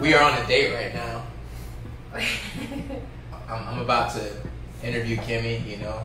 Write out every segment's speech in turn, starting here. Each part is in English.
We are on a date right now. I'm about to interview Kimmy, you know.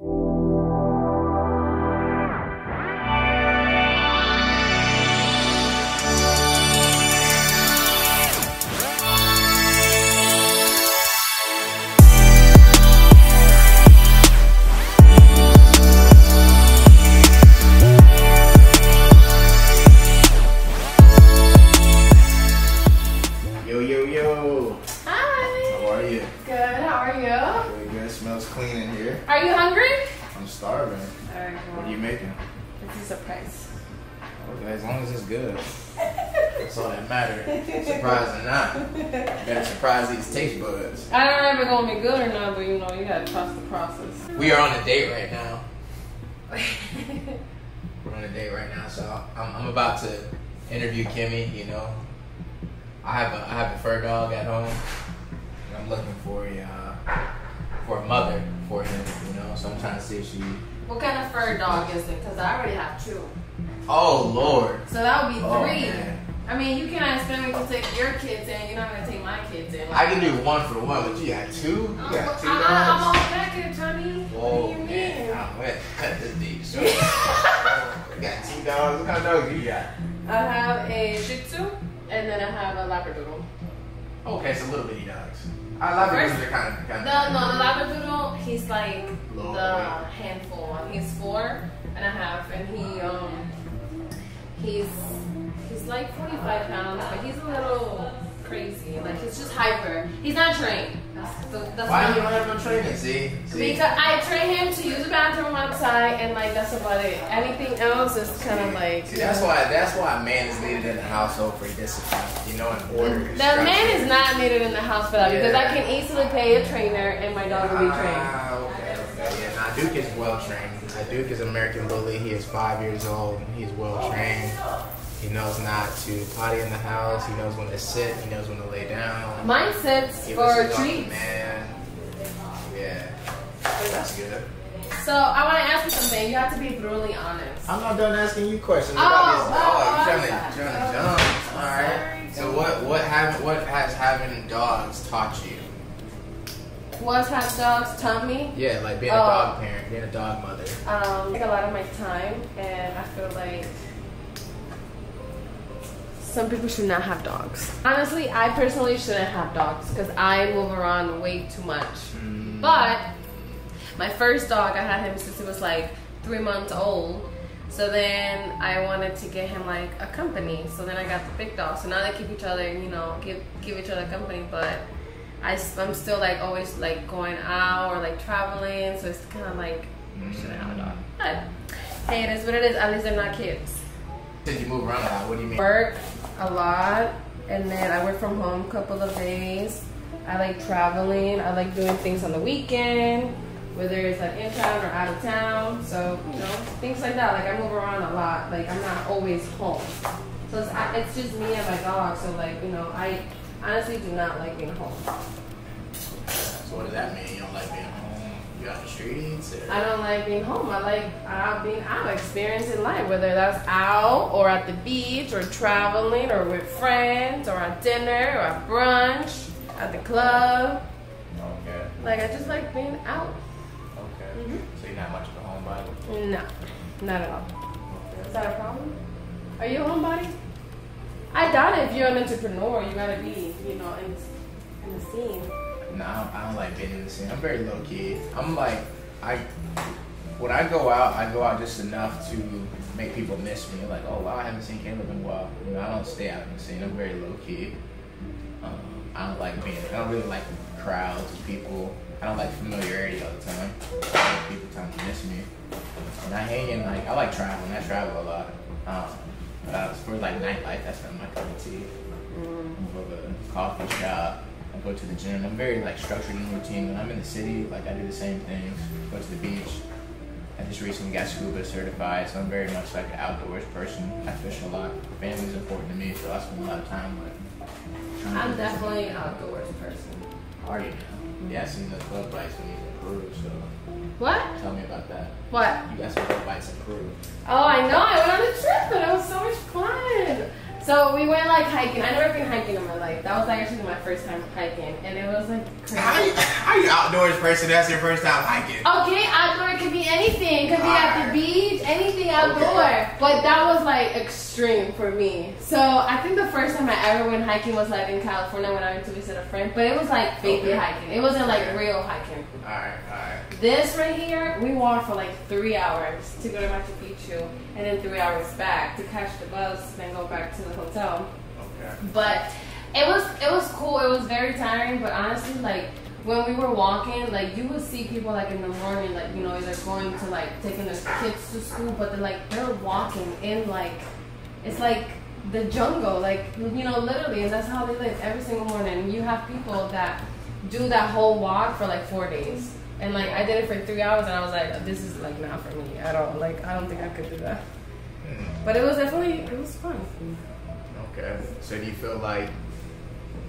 Are you hungry? I'm starving. All right, well, what are you making? This is a surprise. Okay, as long as it's good. That's all that matters. Surprise or not. You gotta surprise these taste buds. I don't know if it's gonna be good or not, but you know, you gotta trust the process. We are on a date right now. We're on a date right now, so I'm about to interview Kimmy, you know. I have a fur dog at home. And I'm looking for a mother for him, you know, so I'm trying to see if she... What kind of fur dog is it? Because I already have two. Oh, Lord. So that would be three. Man. I mean, you can't expect me to take your kids in. You're not going to take my kids in. Like, I can do one for one, but you got two? You got two dogs? I'm all package, honey. Whoa, what do you mean? I'm going to cut this deep. So, you got two dogs? What kind of dogs you got? I have a Shih Tzu, and then I have a Labradoodle. Okay, so little bitty dogs. Labradoodles are kind of the Labradoodle, he's like Lord. The handful. He's 4 and a half, and he's like 45 pounds, but he's a little crazy. Like, he's just hyper. He's not trained. That's why you don't have no training? See? Because I train him to use the bathroom outside, and like that's about it. Anything else is kind of like. See, that's why a man is needed in the household for discipline, you know, in order. That man is not needed in the house for that, because I can easily pay a trainer, and my dog will be trained. Now Duke is well trained. Duke is an American bully. He is 5 years old. He's well trained. He knows not to potty in the house. He knows when to sit. He knows when to lay down. Mine sits for treats. Man, yeah, that's good. So I want to ask you something. You have to be brutally honest. I'm not done asking you questions about this dog. You're trying to jump. All right. So what has having dogs taught you? What has dogs taught me? Yeah, like being a dog parent, being a dog mother. I take a lot of my time, and I feel like. Some people should not have dogs. Honestly, I personally shouldn't have dogs because I move around way too much. But my first dog, I had him since he was like 3 months old. So then I wanted to get him like a company. So then I got the big dog. So now they keep each other, you know, give each other company. But I'm still like always like going out or like traveling. So it's kind of like, I shouldn't have a dog. But hey, it is what it is. At least they're not kids. Did you move around a lot? What do you mean? Work a lot, and then I work from home a couple of days. I like traveling. I like doing things on the weekend, whether it's like in town or out of town. So, you know, things like that. Like, I move around a lot. Like, I'm not always home. So it's just me and my dog. So, like, you know, I honestly do not like being home. So what does that mean? You don't like being home? On the streets? Or? I don't like being home. I like being out, experiencing life, whether that's out or at the beach or traveling or with friends or at dinner or at brunch, at the club. Okay. Like, I just like being out. Okay. So you're not much of a homebody? No, not at all. Okay. Is that a problem? Are you a homebody? I doubt it. If you're an entrepreneur, you gotta be, you know, in the scene. Nah, I don't like being in the scene. I'm very low key. I'm like, when I go out just enough to make people miss me. Like, oh wow, I haven't seen Caleb in a while. You know, I don't stay out in the scene. I'm very low key. I don't really like crowds of people. I don't like familiarity all the time. I like people trying to miss me. And I hang in like, I like traveling. I travel a lot. But for like nightlife, that's not my cup of tea. Go to a coffee shop. I go to the gym. I'm very like structured and routine. When I'm in the city, like I do the same thing. Go to the beach. I just recently got SCUBA certified, so I'm very much like an outdoors person. I fish a lot. Family's important to me, so I spend a lot of time with. I'm definitely an outdoors person. Are you? Yeah, I seen the club bites when you were in Peru, so. What? Tell me about that. What? You got some club bites in Peru. Oh, I know. I went on a trip, but it was so much fun. So we went like hiking. I never been hiking in my life. That was like actually my first time hiking, and it was like crazy. How you outdoors person? That's your first time hiking. Okay, outdoor could be anything. Could be at the beach, anything outdoor. Okay. But that was like extreme for me. So I think the first time I ever went hiking was like in California when I went to visit a friend. But it was like baby hiking. It wasn't like real hiking. All right. This right here, we walked for like 3 hours to go to Machu Picchu, and then 3 hours back to catch the bus, then go back to the hotel. Okay. But it was cool. It was very tiring, but honestly, like when we were walking, like you would see people like in the morning, like, you know, either going to like taking their kids to school, but they're walking in like it's like the jungle, like, you know, literally, and that's how they live every single morning. You have people that do that whole walk for like 4 days. And like I did it for 3 hours, and I was like, this is like not for me at all. Like I don't think I could do that. But it was fun. Okay. So do you feel like,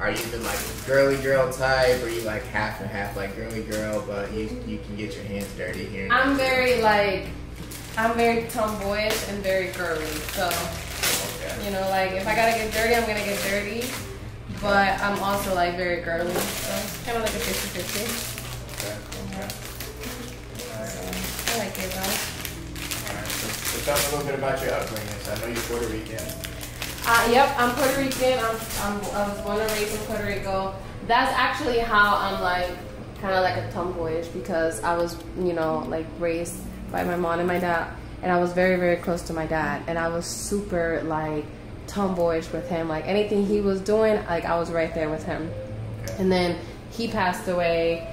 are you even like girly girl type, or are you like half and half, like girly girl, but you can get your hands dirty here? I'm very tomboyish and very girly. So you know, like if I gotta get dirty, I'm gonna get dirty. But I'm also like very girly. So it's kind of like a 50-50. Okay. I like it though. Alright, so tell me a little bit about your upbringing. I know you're Puerto Rican. Yep, I'm Puerto Rican. I was born and raised in Puerto Rico. That's actually how I'm like kind of like a tomboyish, because I was, you know, like raised by my mom and my dad, and I was very, very close to my dad, and I was super like tomboyish with him. Like anything he was doing, like I was right there with him. Okay. And then he passed away.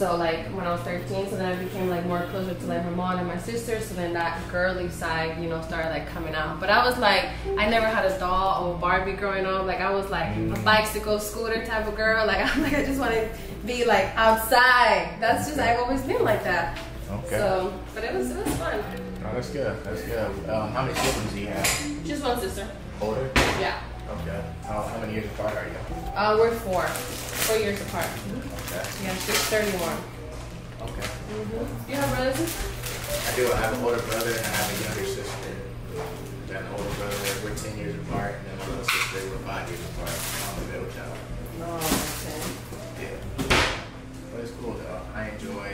So like when I was 13, so then I became like more closer to like my mom and my sister. So then that girly side, you know, started like coming out. But I was like, I never had a doll or a Barbie growing up. Like I was like a bicycle, scooter type of girl. Like I'm like, I just want to be like outside. That's just, I've always been like that. Okay. So, but it was fun. Oh, that's good. That's good. How many siblings do you have? Just one sister. Older? Yeah. Okay. How many years apart are you? We're four years apart. Okay. Yeah, she's 31. Okay. Mm-hmm. Do you have relatives? I do. I have an older brother and I have a younger sister. Then an older brother, we're 10 years apart, and then my little sister, we're 5 years apart. I'm the middle child. Oh, okay. Yeah. But it's cool though. I enjoy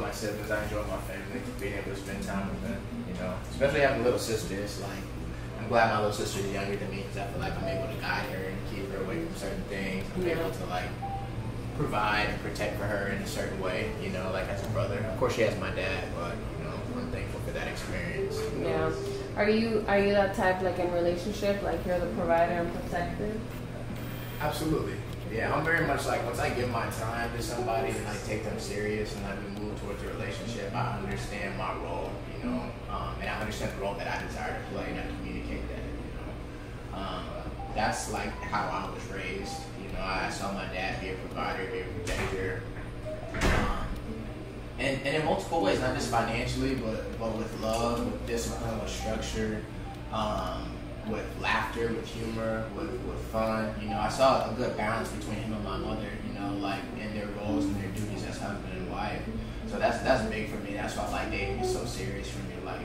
my siblings. I enjoy my family. Being able to spend time with them, you know, especially having a little sister. It's like, I'm glad my little sister is younger than me, because I feel like I'm able to guide her and keep her away from certain things. I'm able to like provide and protect for her in a certain way, you know, like as a brother. Of course, she has my dad, but you know, I'm thankful for that experience. Yeah. Are you that type, like in relationship, like you're the provider and protector? Absolutely. Yeah, I'm very much like, once I give my time to somebody and I take them serious and we move towards a relationship, I understand my role, you know, and I understand the role that I desire to play, and I communicate that, you know. That's like how I was raised, you know. I saw my dad be a provider, be a protector, and in multiple ways, not just financially, but with love, with discipline, with structure, with laughter, with humor, with fun. You know, I saw a good balance between him and my mother, you know, like in their roles and their duties as husband and wife. So that's big for me. That's why like dating is so serious for me. Like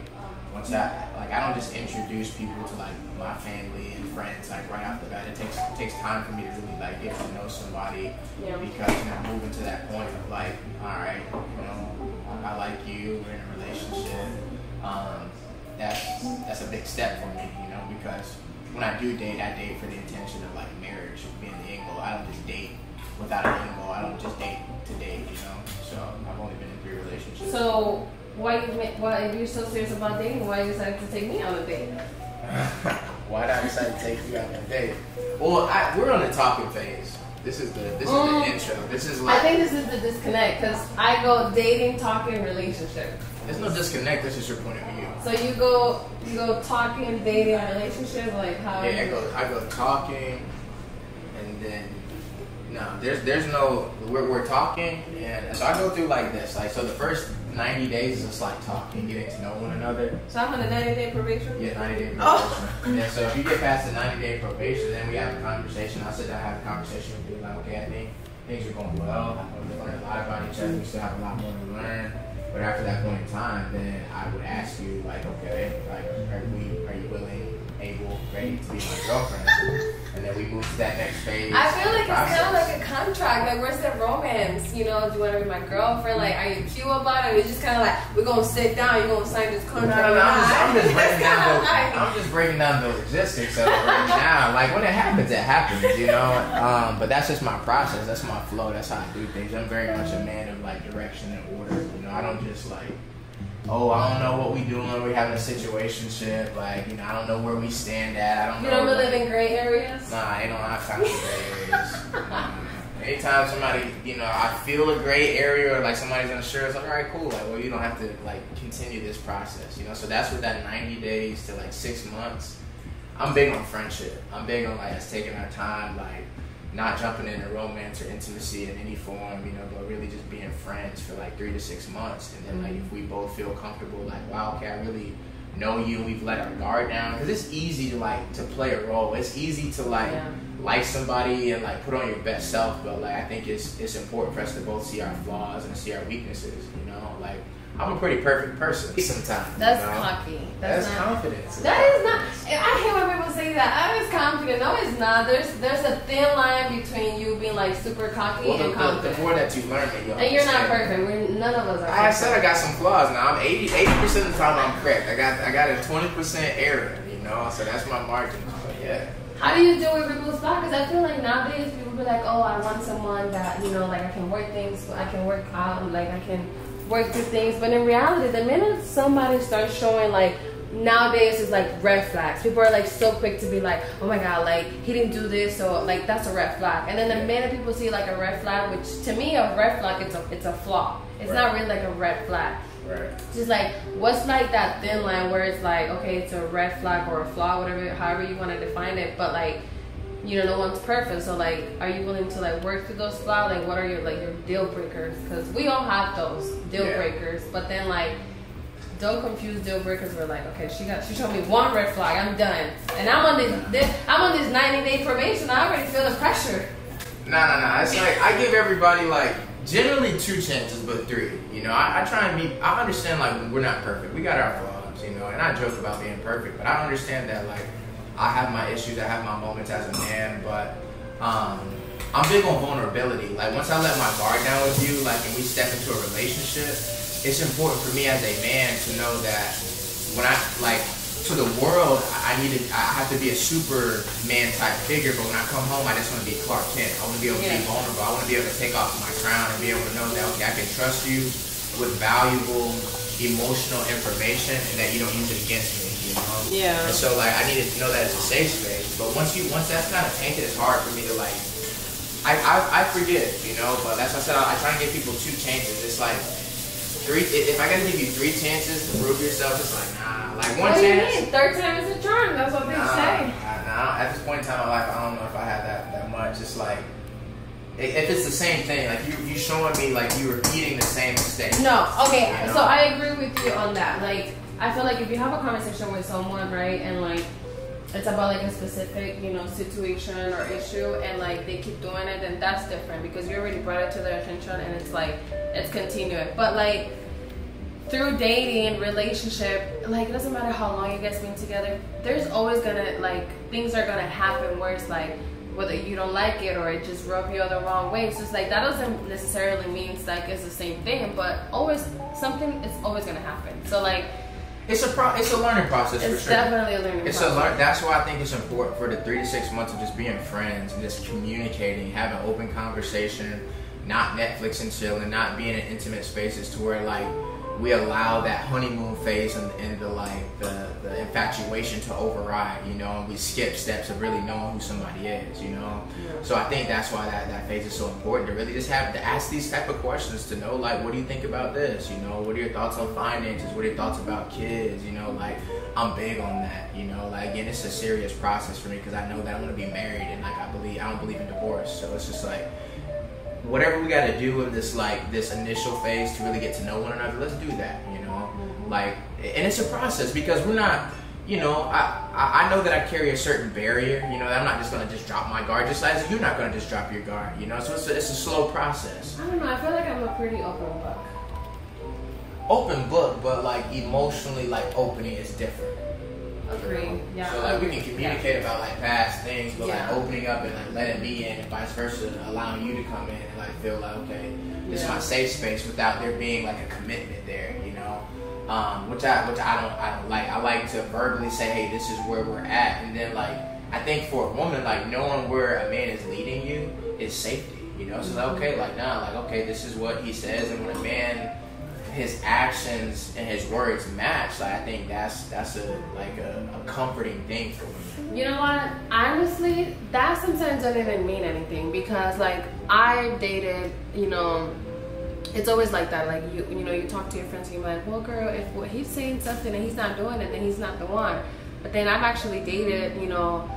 once I don't just introduce people to like my family and friends like right off the bat. It takes time for me to really like get to know somebody, because you know, I'm moving to that point of like, all right, you know, I like you, we're in a relationship. That's a big step for me, you know, because when I do date, I date for the intention of like marriage being the end goal. I don't just date without an end goal. I don't just date to date, you know. So I've only been in 3 relationships. So why if you're so serious about dating, why you decided to take me on a date? Why did I decide to take you on a date? Well, we're on the talking phase. This is the intro. This is like, I think this is the disconnect, because I go dating, talking, relationship. There's no disconnect. That's just your point of view. So you go talking, dating, relationship, like how? Yeah, I go talking, and then no, there's no we're talking, and so I go through like this. Like so, the first 90 days is just like talking, getting to know one another. So I'm on a 90-day probation? Yeah, 90-day probation. Oh. Yeah, so if you get past the 90-day probation, then we have a conversation. I sit down, have a conversation with you, like, okay, I think things are going well. We've learned a lot about each other. We still have a lot more to learn. But after that point in time, then I would ask you, like, okay, like, are you willing able, ready to be my girlfriend. And then we move to that next phase. I feel like it's kind of like a contract. Like, where's that romance? You know, do you want to be my girlfriend? Like, are you cute about it? It's just kind of like, we're going to sit down, you're going to sign this contract. No, I'm just breaking down the logistics of it right now. Like, when it happens, you know? But that's just my process. That's my flow. That's how I do things. I'm very much a man of, like, direction and order. You know, I don't just, like, oh, I don't know what we doing, we're having a situationship, like, you know, I don't know where we stand at, I don't know. You don't really live in gray areas? Nah, I don't have time for gray areas. Anytime somebody, you know, I feel a gray area or like somebody's unsure, it's like, all right, cool, like, well, you don't have to, like, continue this process, you know? So that's what that 90 days to, like, 6 months, I'm big on friendship. I'm big on, like, us taking our time, like, not jumping into romance or intimacy in any form, you know, but really just being friends for like 3 to 6 months. And then, like, if we both feel comfortable, like, wow, okay, I really know you, we've let our guard down. Because it's easy to, like, to play a role. It's easy to, like, like somebody and, like, put on your best self. But, like, I think it's important for us to both see our flaws and see our weaknesses, you know? Like, I'm a pretty perfect person sometimes. That's cocky. That's not confidence. That is not. I hate when people say that. I'm just confident. No, it's not. There's a thin line between you being like super cocky and confident. The more that you learn, you and you're not perfect. None of us are. I said I got some flaws. Now I'm 80% of the time I'm correct. I got a 20% error. You know, so that's my margin. But yeah. How do you deal with people's flaws? Because I feel like nowadays people be like, oh, I want someone that, you know, like, I can work things, I can work out, like, I can work through things. But in reality, the minute somebody starts showing, like, nowadays it's like red flags. People are, like, so quick to be like, oh my god, like, he didn't do this, so, like, that's a red flag. And then the minute people see, like, a red flag, which to me a red flag, it's a flaw. It's not really like a red flag. Right. Just like, what's like that thin line where it's like, okay, it's a red flag or a flaw, whatever, however you want to define it, but, like, you know, no one's perfect. So, like, are you willing to, like, work through those flaws? Like, what are your, like, your deal breakers? Because we all have those deal breakers. But then, like, don't confuse deal breakers with, like, okay, she showed me one red flag, I'm done, and I'm on this 90-day probation. I already feel the pressure. No. It's like, I give everybody, like, generally 2 chances, but 3. You know, I try and be. I understand, like, we're not perfect. We got our flaws, you know, and I joke about being perfect, but I understand that, like, I have my issues, I have my moments as a man, but I'm big on vulnerability. Like, once I let my guard down with you, like, and we step into a relationship, it's important for me as a man to know that when I, like, to the world, I have to be a Superman type figure, but when I come home, I just want to be Clark Kent. I want to be able to be vulnerable. I want to be able to take off my crown and be able to know that, okay, I can trust you with valuable emotional information and that you don't use it against me. And so, like, I needed to know that it's a safe space. But once that's kind of tainted, it's hard for me to, like, I forget, you know. But that's why I said I try to give people 2 chances. It's like 3. If I gotta give you 3 chances to prove yourself, it's like, nah. Like, one chance. You mean? 3rd time is a charm. That's what they say. Nah. At this point in time in my life, I don't know if I have that much. It's like, if it's the same thing, like, you showing me, like, you repeating the same mistake. No. Okay. You know? So I agree with you on that. Like, I feel like if you have a conversation with someone, right, and, like, it's about, like, a specific, you know, situation or issue, and, like, they keep doing it, then that's different, because you already brought it to their attention, and it's, like, it's continuing. But, like, through dating, relationship, like, it doesn't matter how long you guys been together, there's always gonna, like, things are gonna happen where it's, like, whether you don't like it or it just rub you the wrong way. So it's like, that doesn't necessarily mean it's, like, it's the same thing, but always, something is always gonna happen. So, like, it's a learning process, for sure. It's definitely a learning process. That's why I think it's important for the 3 to 6 months of just being friends and just communicating, having open conversation, not Netflix and chill, and not being in intimate spaces to where, like, we allow that honeymoon phase and the, like, the infatuation to override, you know, and we skip steps of really knowing who somebody is, you know. So I think that's why that phase is so important, to really just have to ask these type of questions, to know, like, what do you think about this, you know, what are your thoughts on finances, what are your thoughts about kids, you know, like, I'm big on that, you know, like, again, it's a serious process for me, because I know that I'm going to be married, and, like, I don't believe in divorce, so it's just like, whatever we gotta do in this, like, this initial phase to really get to know one another, let's do that, you know? Like, and it's a process, because we're not, you know, I know that I carry a certain barrier, you know, that I'm not just gonna just drop my guard, just as you're not gonna just drop your guard, you know? So it's a slow process. I don't know, I feel like I'm a pretty open book. Open book, but, like, emotionally, like, opening is different. Agree. Yeah. So like we can communicate about like past things, but like opening up and like letting me in, and vice versa, allowing you to come in and like feel like okay, this is my safe space without there being like a commitment there, you know. Which I don't like. I like to verbally say, hey, this is where we're at, and then like I think for a woman like knowing where a man is leading you is safety, you know. So like, okay, like nah, like okay, this is what he says, and when a man, his actions and his words match, like I think that's a comforting thing for women. You know what? Honestly, that sometimes doesn't even mean anything because like I dated, you know, it's always like that. Like you know, you talk to your friends and you're like, well, girl, if well, he's saying something and he's not doing it, then he's not the one. But then I've actually dated, you know,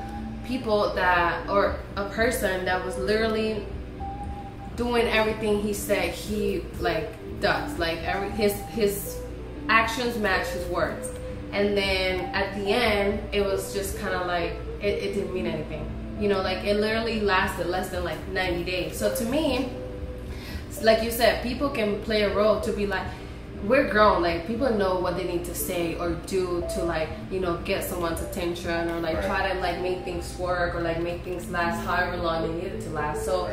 people that or a person that was literally doing everything he said he like does, like his actions match his words, and then at the end it was just kind of like it didn't mean anything, you know, like it literally lasted less than like 90 days. So to me, like you said, people can play a role to be like, we're grown, like people know what they need to say or do to like, you know, get someone's attention or like try to like make things work or like make things last however long they need it to last. So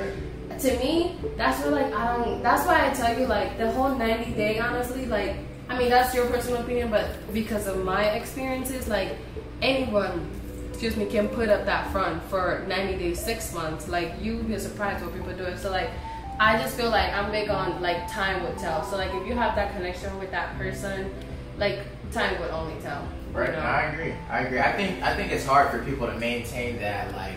to me, that's where like I don't. That's why I tell you like the whole 90 day. Honestly, like I mean that's your personal opinion, but because of my experiences, like anyone, excuse me, can put up that front for 90 days, 6 months. Like you'd be surprised what people do. So like I just feel like I'm big on like time would tell. So like if you have that connection with that person, like time would only tell. Right. You know? I agree. I agree. I think it's hard for people to maintain that like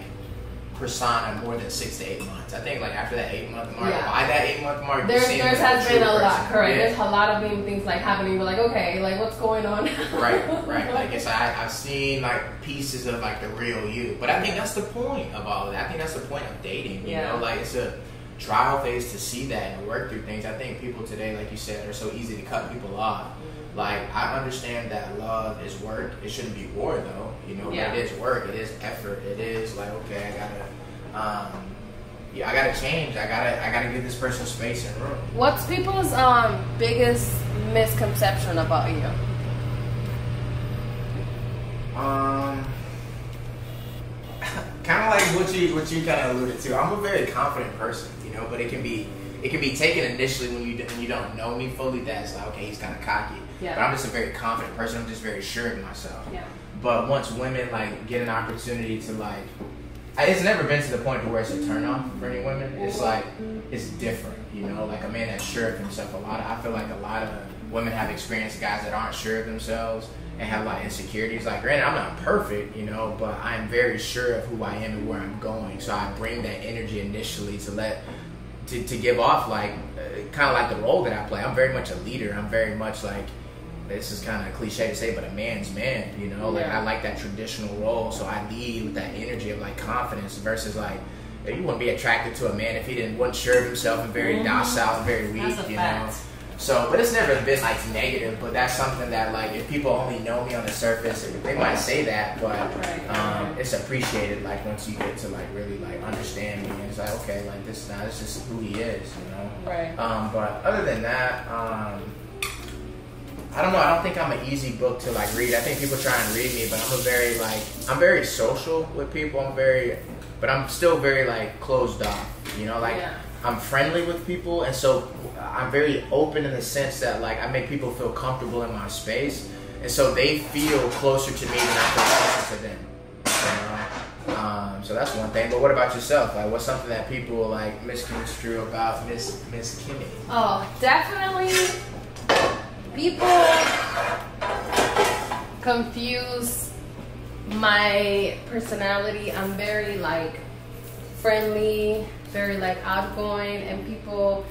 persona more than 6 to 8 months. I think like after that 8 month mark, by that 8 month mark, there has been a lot. Correct. Yeah. There's a lot of mean things like happening. We're like, okay, like what's going on? Right. Like it's I've seen like pieces of like the real you, but I think that's the point of all of that. I think that's the point of dating. You know, like it's a trial phase to see that and work through things. I think people today, like you said, are so easy to cut people off. Like I understand that love is work. It shouldn't be war though, you know. It is work. It is effort. It is like okay, I gotta change. I gotta give this person space and room. What's people's biggest misconception about you? Kind of like what you kind of alluded to. I'm a very confident person, you know, but it can be taken initially when you don't know me fully. That's like okay, he's kind of cocky. Yeah. But I'm just a very confident person. I'm just very sure in myself. Yeah. But once women like get an opportunity to like, it's never been to the point where it's a turn off for any women. It's like it's different, you know. Like a man that's sure of himself. I feel like a lot of women have experienced guys that aren't sure of themselves and have a lot of insecurities. Like granted, I'm not perfect, you know, but I'm very sure of who I am and where I'm going. So I bring that energy initially to give off like kind of like the role that I play. I'm very much a leader. I'm very much like, this is kind of cliche to say, but a man's man, you know? Like I like that traditional role, so I lead with that energy of like confidence versus like, you wouldn't be attracted to a man if he wasn't sure of himself and very docile and very weak, you know? So, but it's never been like negative, but that's something that like, if people only know me on the surface, they might say that, but it's appreciated like once you get to like really like understand me and it's like, okay, like this, now this is who he is, you know? Right. But other than that, I don't know. I don't think I'm an easy book to like read. I think people try and read me, but I'm very social with people. I'm still very like closed off, you know, like I'm friendly with people. And so I'm very open in the sense that like I make people feel comfortable in my space. And so they feel closer to me than I feel closer to them. You know? So that's one thing. But what about yourself? Like what's something that people like misconstrue about Miss Kimmy? Oh, definitely. People confuse my personality. I'm very like friendly, very like outgoing, and people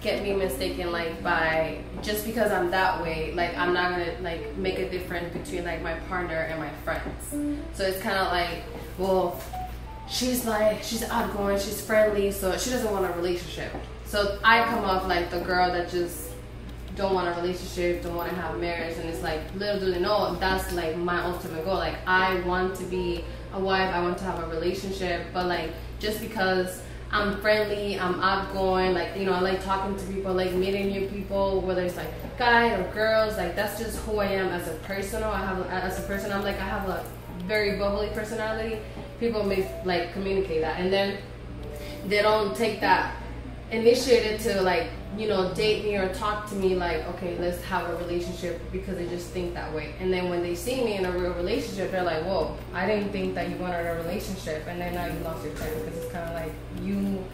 get me mistaken like by just because I'm that way, like I'm not gonna like make a difference between like my partner and my friends. So it's kind of like, well, she's outgoing, she's friendly, so she doesn't want a relationship. So I come off like the girl that just don't want a relationship, don't want to have marriage, and it's like, little do they know, that's like my ultimate goal. Like I want to be a wife, I want to have a relationship, but like just because I'm friendly, I'm outgoing, like, you know, I like talking to people, I like meeting new people, whether it's like guys or girls, like that's just who I am as a person. I'm like, I have a very bubbly personality. People may like communicate that, and then they don't take that initiative to like, you know, date me or talk to me like, okay, let's have a relationship, because they just think that way. And then when they see me in a real relationship, they're like, whoa, I didn't think that you wanted a relationship, and then now you lost your friend, because it's kind of like you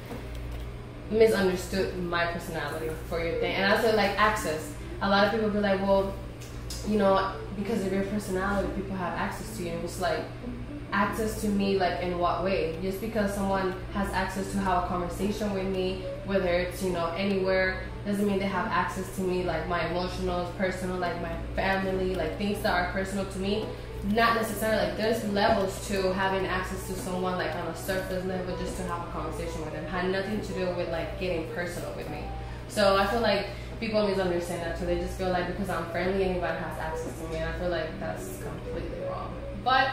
misunderstood my personality for your thing. And I said, like, access. A lot of people be like, well, you know, because of your personality, people have access to you. And it's like, access to me, like, in what way? Just because someone has access to have a conversation with me, whether it's, you know, anywhere, doesn't mean they have access to me, like my emotionals, personal, like my family, like things that are personal to me. Not necessarily, like, there's levels to having access to someone, like on a surface level, just to have a conversation with them. It had nothing to do with like getting personal with me. So I feel like people misunderstand that too. They just feel like because I'm friendly, anybody has access to me, and I feel like that's completely wrong. But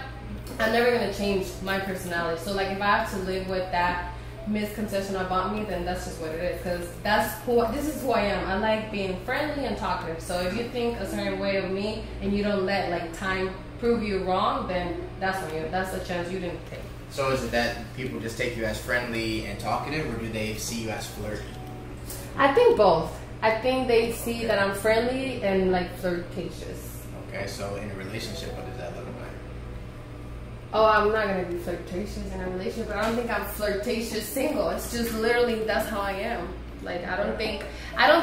I'm never gonna change my personality. So like, if I have to live with that misconception about me, then that's just what it is. Because that's who, this is who I am. I like being friendly and talkative. So if you think a certain way of me and you don't let like time prove you wrong, then that's on you. That's a chance you didn't take. So is it that people just take you as friendly and talkative, or do they see you as flirty? I think both. I think they see that I'm friendly and like flirtatious. Okay, so in a relationship, what does that look like? Oh, I'm not gonna be flirtatious in a relationship, but I don't think I'm flirtatious single. It's just literally, that's how I am. Like, I don't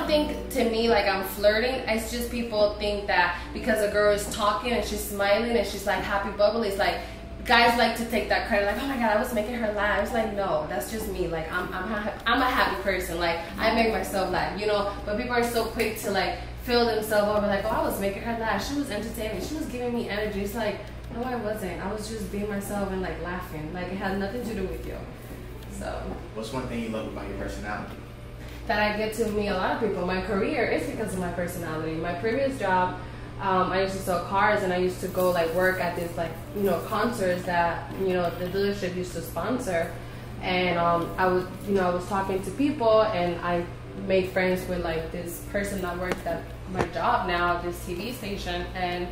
think to me, like, I'm flirting. It's just people think that because a girl is talking and she's smiling and she's like happy bubbly, it's like guys like to take that credit, like, oh my god, I was making her laugh. It's like, no, that's just me. Like, I'm a happy person. Like, I make myself laugh, you know. But people are so quick to like fill themselves over, like, oh, I was making her laugh, she was entertaining, she was giving me energy. It's like, no, I wasn't. I was just being myself and like laughing. Like, it had nothing to do with you. So, what's one thing you love about your personality? That I get to meet a lot of people. My career is because of my personality. My previous job, I used to sell cars, and I used to go like work at this, like, you know, concerts that, you know, the dealership used to sponsor. And I was talking to people, and I made friends with like this person that worked at my job now, this TV station. And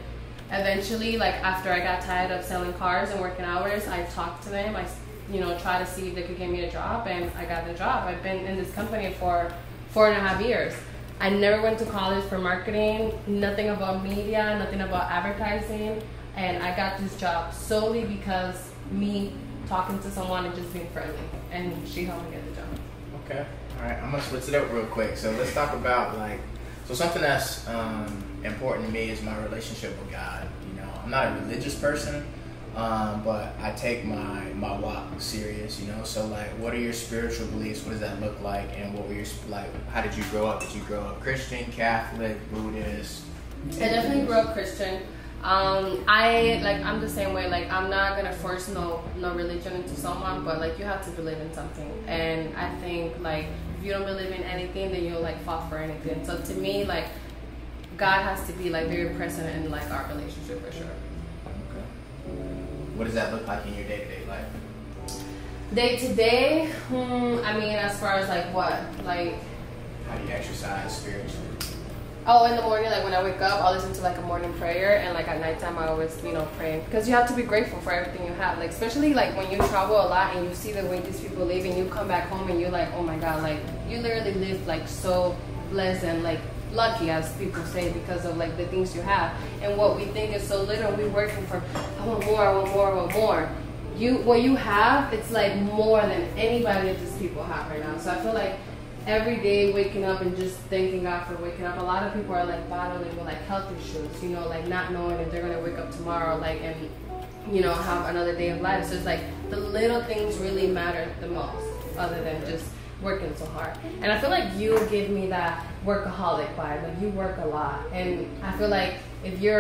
eventually, like, after I got tired of selling cars and working hours, I talked to them. I, you know, tried to see if they could get me a job, and I got the job. I've been in this company for 4.5 years. I never went to college for marketing, nothing about media, nothing about advertising, and I got this job solely because me talking to someone and just being friendly, and she helped me get the job. Okay, all right, I'm gonna switch it up real quick. So let's talk about, like, so something that's important to me is my relationship with God. You know, I'm not a religious person, but I take my walk serious. You know, so like, what are your spiritual beliefs? What does that look like? And what were your, like, how did you grow up? Did you grow up Christian, Catholic, Buddhist? I definitely grew up Christian. I'm the same way. Like, I'm not gonna force no religion into someone, but like, you have to believe in something. And I think, like, if you don't believe in anything, then you'll like fall for anything. So to me, like, God has to be like very present in like our relationship for sure. Okay. What does that look like in your day-to-day life? Day-to-day, I mean, as far as like what, like, how do you exercise spiritually? Oh, in the morning, like when I wake up, I'll listen to like a morning prayer, and like at nighttime, I always, you know, pray, because you have to be grateful for everything you have. Like, especially like when you travel a lot and you see the way these people live, and you come back home and you're like, oh my God, like, you literally live like so blessed and like lucky, as people say, because of like the things you have. And what we think is so little, we're working for, I want more, I want more, I want more. What you have, it's like more than anybody that these people have right now. So I feel like every day waking up and just thanking God for waking up. A lot of people are like battling with like health issues, you know, like not knowing if they're gonna wake up tomorrow, like, and, you know, have another day of life. So it's like the little things really matter the most, other than just working so hard. And I feel like you give me that workaholic vibe. Like, you work a lot, and I feel like if you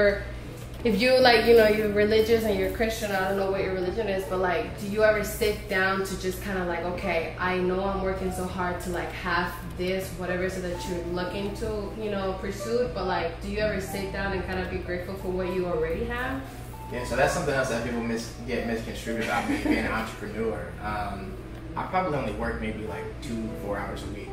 like, you know, you're religious and you're Christian, I don't know what your religion is, but like, do you ever sit down to just kind of like, okay, I know I'm working so hard to like have this, whatever, so that you're looking to, you know, pursue it, but like, do you ever sit down and kind of be grateful for what you already have? Yeah, so that's something else that people get misconstrued about me being an entrepreneur. I probably only work maybe like 2 to 4 hours a week.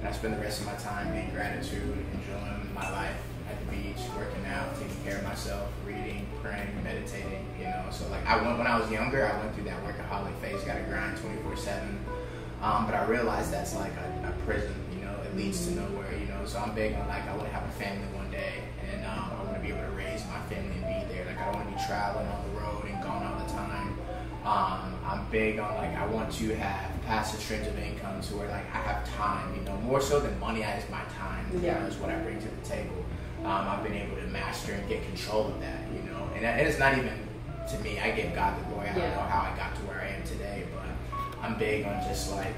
And I spend the rest of my time being gratitude, enjoying my life at the beach, working out, taking care of myself, reading, praying, meditating, you know. So like I went, when I was younger, I went through that workaholic phase, got to grind 24/7. But I realized that's like a prison, you know, it leads to nowhere, you know. So I'm big on like, I want to have a family one day, and I want to be able to raise my family and be there. Like I don't want to be traveling on the road and gone all the time. I'm big on like, I want to have passive streams of income to where like I have time, you know, more so than money, is my time, you know, is what I bring to the table. I've been able to master and get control of that, you know, and it's not even to me, I give God the glory. I don't know how I got to where I am today, but I'm big on just like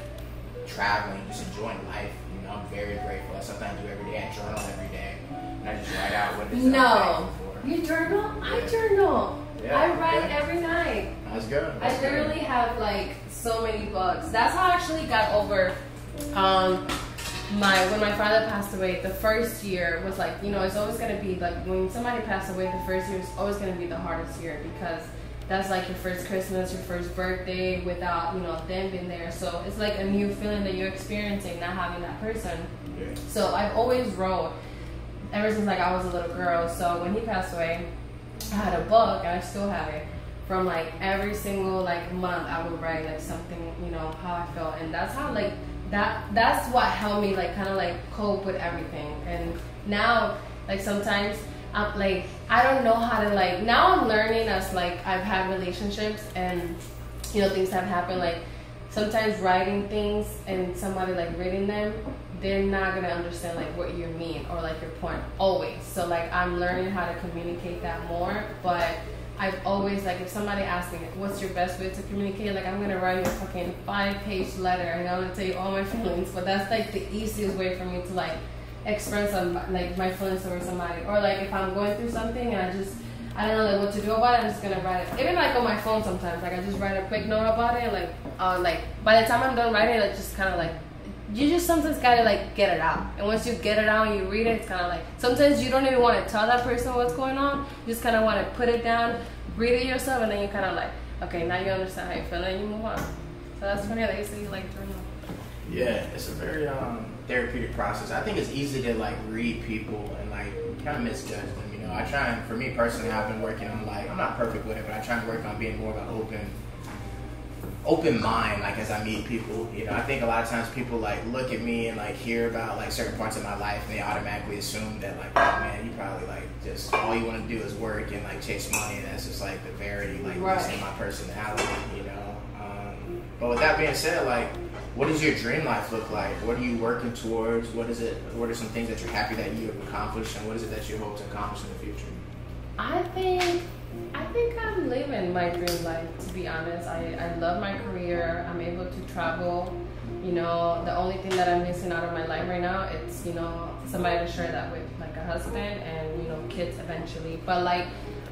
traveling, just enjoying life. You know, I'm very grateful. That's something I do every day. I journal every day, and I just write out what it is that I'm grateful for. You journal? Yeah. I journal. Yeah, I write every night. That's good. That's I literally have like so many books. That's how I actually got over when my father passed away. The first year was like, you know, it's always gonna be like when somebody passed away, the first year is always gonna be the hardest year, because that's like your first Christmas, your first birthday without, you know, them being there. So it's like a new feeling that you're experiencing, not having that person. Yeah. So I've always wrote ever since like I was a little girl. So when he passed away, I had a book, and I still have it, from like every single like month I would write like something, you know, how I felt. And that's how like that's what helped me like kind of like cope with everything. And now like sometimes I'm like, I don't know how to like, now I'm learning as like I've had relationships and, you know, things have happened, like sometimes writing things and somebody like reading them, they're not gonna understand like what you mean or like your point always. So like I'm learning how to communicate that more. But I've always like, if somebody asks me what's your best way to communicate, like I'm gonna write you a fucking 5-page letter and I'm gonna tell you all my feelings. But that's like the easiest way for me to like express like my feelings towards somebody. Or like if I'm going through something and I don't know like what to do about it, I'm just gonna write it. Even like on my phone sometimes, like I just write a quick note about it. Like by the time I'm done writing it, just kind of like, you just sometimes gotta like get it out. And once you get it out and you read it, it's kind of like, sometimes you don't even want to tell that person what's going on. You just kind of want to put it down, read it yourself, and then you kind of like, okay, now you understand how you feel, and you move on. So that's funny that you say you like journal. Yeah, it's a very therapeutic process. I think it's easy to like read people and like kind of misjudge them, you know. I try, and for me personally, I've been working on like, I'm not perfect with it, but I try and work on being more of an open mind, like as I meet people, you know. I think a lot of times people like look at me and like hear about like certain parts of my life, and they automatically assume that like, oh man, you probably like just all you want to do is work and like chase money, and that's just like the very like least in my personality, you know. But with that being said, like, what does your dream life look like? What are you working towards? What is it? What are some things that you're happy that you have accomplished, and what is it that you hope to accomplish in the future? I think I'm living my dream life, to be honest. I love my career. I'm able to travel. You know, the only thing that I'm missing out of my life right now, it's, you know, somebody to share that with, like a husband and, you know, kids eventually. But like,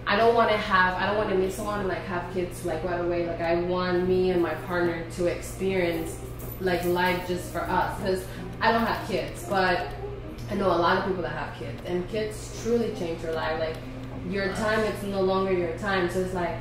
I don't want to meet someone and like have kids like right away. Like I want me and my partner to experience like life just for us, because I don't have kids, but I know a lot of people that have kids, and kids truly change your life. Like, your time, it's no longer your time. So it's like,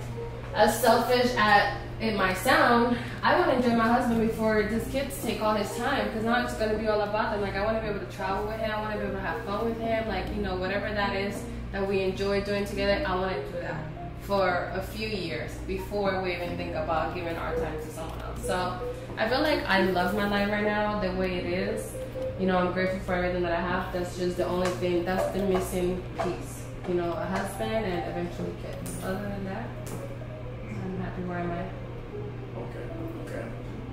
as selfish as it might sound, I want to enjoy my husband before these kids take all his time, because now it's going to be all about them. Like, I want to be able to travel with him, I want to be able to have fun with him, like, you know, whatever that is that we enjoy doing together, I want to do that for a few years before we even think about giving our time to someone else. So I feel like I love my life right now the way it is. You know, I'm grateful for everything that I have. That's just the only thing, that's the missing piece. You know, a husband and eventually kids. Other than that, I'm happy where I'm at. Okay.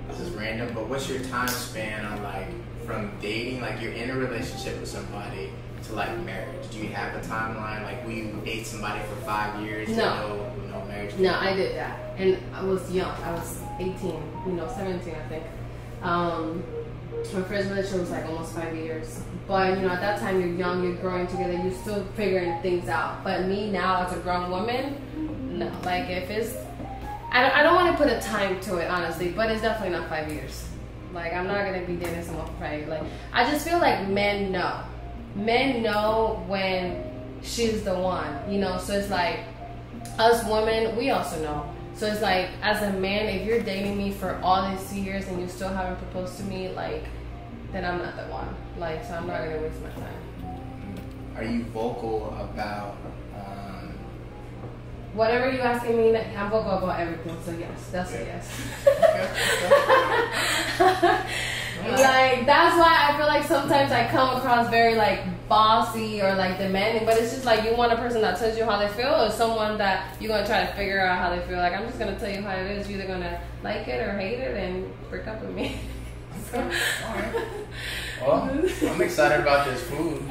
This is random, but what's your time span on like, from dating, like you're in a relationship with somebody, to like marriage? Do you have a timeline? Like, will you date somebody for 5 years? No. No marriage? No, I did that. And I was young. I was 18, you know, 17, I think. My first relationship was like almost 5 years. But, you know, at that time, you're young, you're growing together, you're still figuring things out. But me now, as a grown woman, no. Like, if it's, I don't want to put a time to it, honestly, but it's definitely not 5 years. Like, I'm not going to be dating someone for 5 years. Like, I just feel like men know. Men know when she's the one, you know. So it's like, us women, we also know. So it's like, as a man, if you're dating me for all these years and you still haven't proposed to me, like, then I'm not the one. Like, so I'm not gonna waste my time. Are you vocal about whatever you're asking me? I'm vocal about everything, so yes, that's a yes. Like, that's why I feel like sometimes I come across very like bossy or like demanding, but it's just like, you want a person that tells you how they feel, or someone that you're gonna try to figure out how they feel. Like, I'm just gonna tell you how it is. You're either gonna like it or hate it, and break up with me. So. Alright. Well, I'm excited about this food.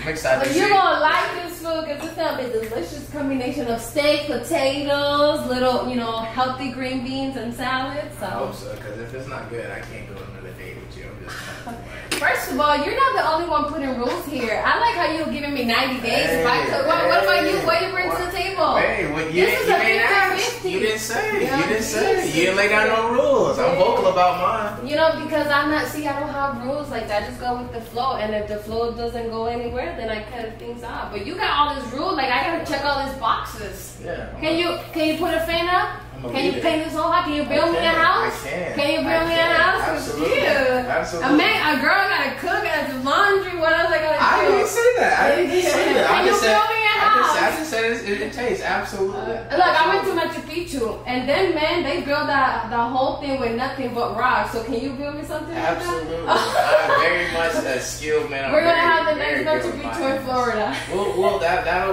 I'm excited. Well, you're gonna like this food because it's gonna be a delicious combination of steak, potatoes, little, you know, healthy green beans and salad. So. I hope so, because if it's not good, I can't go another day with you. I'm just gonna... First of all, you're not the only one putting rules here. I like how you're giving me 90 days. Hey, what about you? What do you bring to the table? Hey, what you didn't ask. You didn't say. Yeah, you didn't say. You didn't lay down no rules. I'm vocal about mine. You know, because I'm not. See, I don't have rules like that. I just go with the flow. And if the flow doesn't go anywhere, then I cut things off. But you got all this rule. Like, I gotta check all these boxes. Yeah. Can you put a fan up? Can you paint this whole house? Can you build me a house? Can you build me a house? Absolutely. Yeah. Absolutely. A girl gotta cook, gotta do laundry. What else I gotta do? I didn't say that. I didn't say that. Can you build me a house? I just said it tastes absolutely. Look, I went to Machu Picchu, and then man, they build the whole thing with nothing but rocks. So can you build me something? Absolutely. Like that? I'm very much a skilled man. We're gonna have the next Machu Picchu in Florida.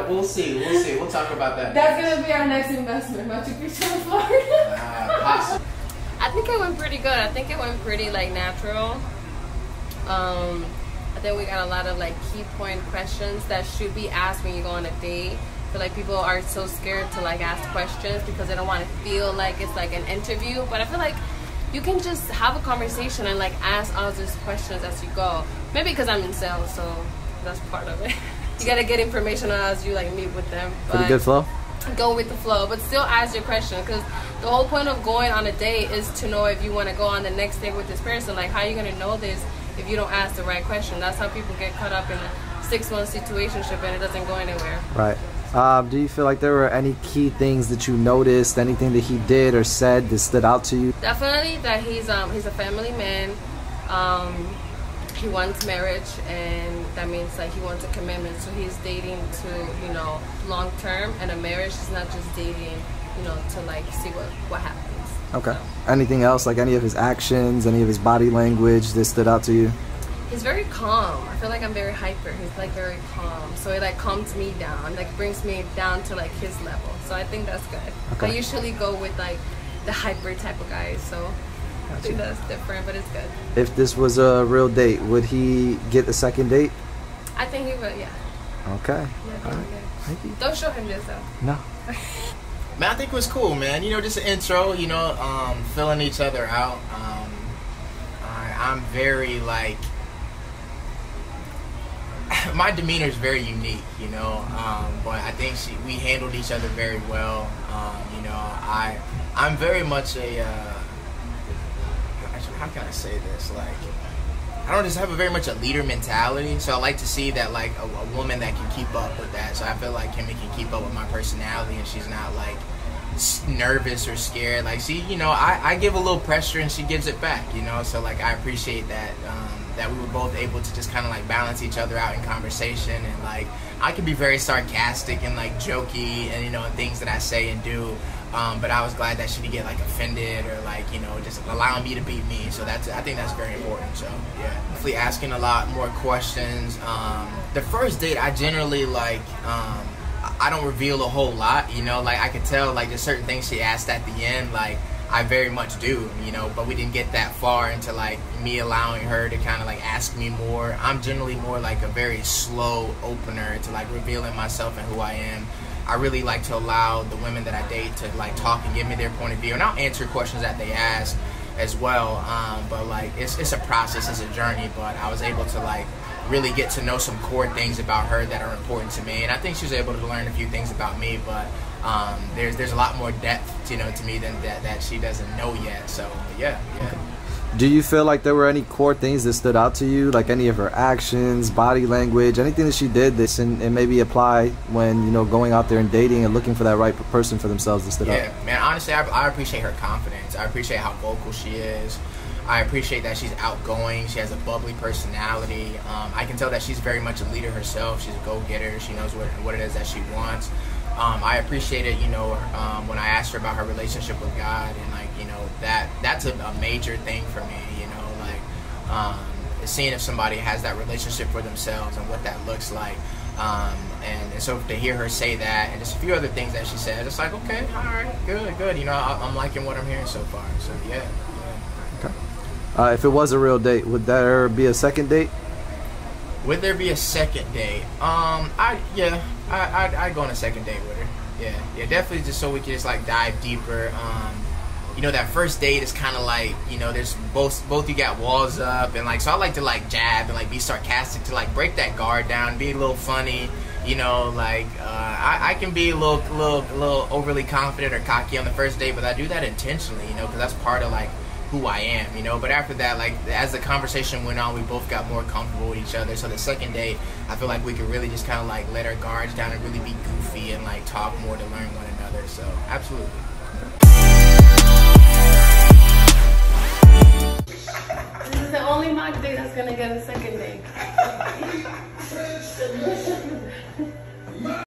We'll see. We'll talk about that. That's gonna be our next investment, Machu Picchu in Florida. I think it went pretty good. I think it went pretty like natural. I think we got a lot of like key point questions that should be asked when you go on a date. But like, people are so scared to like ask questions because they don't want to feel like it's like an interview. But I feel like you can just have a conversation and like ask all these questions as you go. Maybe because I'm in sales, so that's part of it. You gotta get information as you like meet with them. Pretty good flow. Go with the flow, but still ask your question, because the whole point of going on a date is to know if you want to go on the next date with this person. Like, how are you going to know this if you don't ask the right question? That's how people get caught up in a 6-month situationship and it doesn't go anywhere. Right. Do you feel like there were any key things that you noticed, anything that he did or said that stood out to you? Definitely that he's a family man. He wants marriage, and that means like he wants a commitment. So he's dating to, you know, long term, and a marriage is not just dating, you know, to like see what happens. Okay. So. Anything else, like any of his actions, any of his body language that stood out to you? He's very calm. I feel like I'm very hyper. He's like very calm, so it like calms me down, like brings me down to like his level. So I think that's good. Okay. I usually go with like the hyper type of guys, so. Gotcha. I think that's different, but it's good. If this was a real date, would he get a second date? I think he would, yeah. Okay. Yeah, all right. Thank you. Don't show him this, though. No. Man, I think it was cool, man. You know, just an intro, you know, filling each other out. I'm very, like, my demeanor is very unique, you know, but I think we handled each other very well. You know, I'm very much a... how can I say this? Like, I don't just have a very much a leader mentality, so I like to see that like a woman that can keep up with that. So I feel like Kimmy can keep up with my personality, and she's not like nervous or scared. Like, see, you know, I give a little pressure and she gives it back, you know. So like, I appreciate that that we were both able to just kind of like balance each other out in conversation. And like, I can be very sarcastic and like jokey, and you know, things that I say and do. But I was glad that she didn't get like offended or like, you know, just allowing me to be me. So that's, I think that's very important. So yeah, definitely asking a lot more questions. The first date, I generally like, I don't reveal a whole lot, you know. Like, I could tell like there's certain things she asked at the end, like I very much do, you know. But we didn't get that far into like me allowing her to kind of like ask me more. I'm generally more like a very slow opener to like revealing myself and who I am. I really like to allow the women that I date to like talk and give me their point of view, and I'll answer questions that they ask as well. But like, it's a process, it's a journey. But I was able to like really get to know some core things about her that are important to me, and I think she was able to learn a few things about me. But there's a lot more depth, you know, to me than that she doesn't know yet. So yeah. Okay. Do you feel like there were any core things that stood out to you, like any of her actions, body language, anything that she did this and maybe apply when, you know, going out there and dating and looking for that right person for themselves that stood out? Yeah, man, honestly, I appreciate her confidence. I appreciate how vocal she is. I appreciate that she's outgoing. She has a bubbly personality. I can tell that she's very much a leader herself. She's a go-getter. She knows what it is that she wants. I appreciated, you know, when I asked her about her relationship with God, and like, you know, that's a major thing for me, you know, like seeing if somebody has that relationship for themselves and what that looks like. And so to hear her say that, and just a few other things that she said, it's like, okay, all right, good, good. You know, I'm liking what I'm hearing so far. So yeah. Okay. If it was a real date, would there be a second date? Would there be a second date? I'd go on a second date with her. Yeah, definitely, just so we can just like dive deeper. You know, that first date is kind of like, you know, there's both you got walls up, and like, so I like to like jab and like be sarcastic to like break that guard down, be a little funny, you know, like I can be a little overly confident or cocky on the first date, but I do that intentionally, you know, because that's part of like who I am, you know. But after that, like as the conversation went on, we both got more comfortable with each other. So the second date, I feel like we could really just kind of like let our guards down and really be goofy and like talk more to learn one another. So absolutely. This is the only mock date that's gonna get a second date.